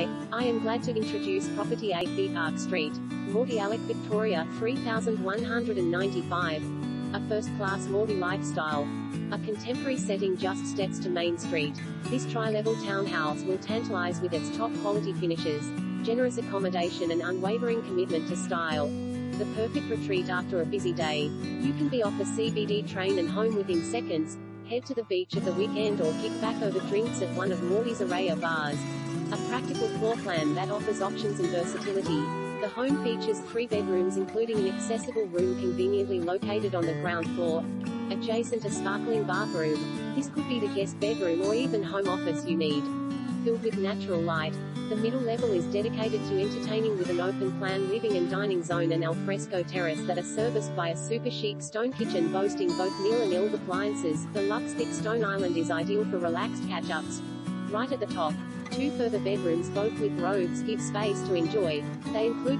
Hi, I am glad to introduce property 8B Park Street, Mordialloc, Victoria 3195. A first-class Mordi lifestyle. A contemporary setting just steps to Main Street. This tri-level townhouse will tantalize with its top-quality finishes, generous accommodation and unwavering commitment to style. The perfect retreat after a busy day. You can be off the CBD train and home within seconds. Head to the beach at the weekend or kick back over drinks at one of Mordi's array of bars. A practical floor plan that offers options and versatility. The home features 3 bedrooms including an accessible room conveniently located on the ground floor, adjacent a sparkling bathroom. This could be the guest bedroom or even home office you need. Filled with natural light, the middle level is dedicated to entertaining with an open plan living and dining zone and alfresco terrace that are serviced by a super chic stone kitchen boasting both meal and ill appliances. The luxe thick stone island is ideal for relaxed catch-ups. Right at the top, 2 further bedrooms both with robes give space to enjoy. They include